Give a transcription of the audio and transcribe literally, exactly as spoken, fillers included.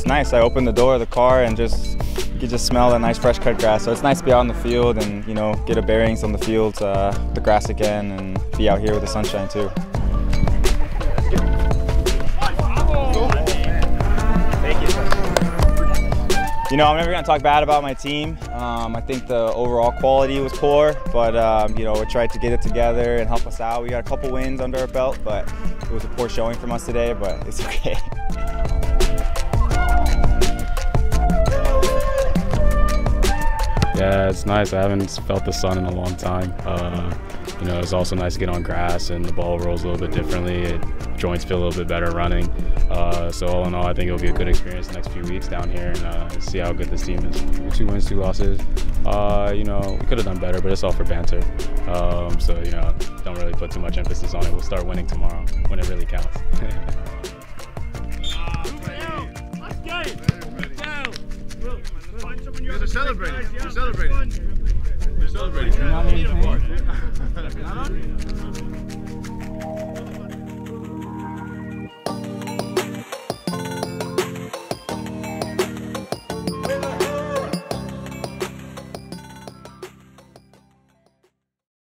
it's nice. I open the door of the car and just you just smell that nice fresh cut grass. So it's nice to be out on the field and, you know, get a bearings on the field, uh, the grass again, and be out here with the sunshine too. You know, I'm never going to talk bad about my team. Um, I think the overall quality was poor, but, um, you know, we tried to get it together and help us out. We got a couple wins under our belt, but it was a poor showing from us today, but it's okay. Yeah, it's nice. I haven't felt the sun in a long time. Uh, you know, it's also nice to get on grass and the ball rolls a little bit differently. It, joints feel a little bit better running. Uh, so all in all, I think it'll be a good experience the next few weeks down here and uh, see how good this team is. Two wins, two losses. Uh, you know, we could have done better, but it's all for banter. Um, so, you know, don't really put too much emphasis on it. We'll start winning tomorrow when it really counts. They're celebrating. They're celebrating. They're celebrating.